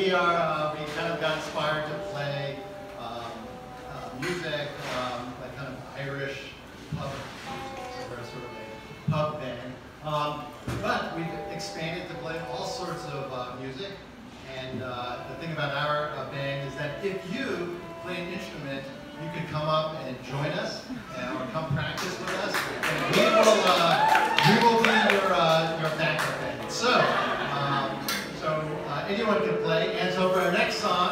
we kind of got inspired to play music, like kind of Irish pub music, so we're sort of a pub band. But we've expanded to play all sorts of music, and the thing about our band is that if you play an instrument, you can come up and join us, or come practice with us, and we will be your backup band. So anyone can play, and so for our next song,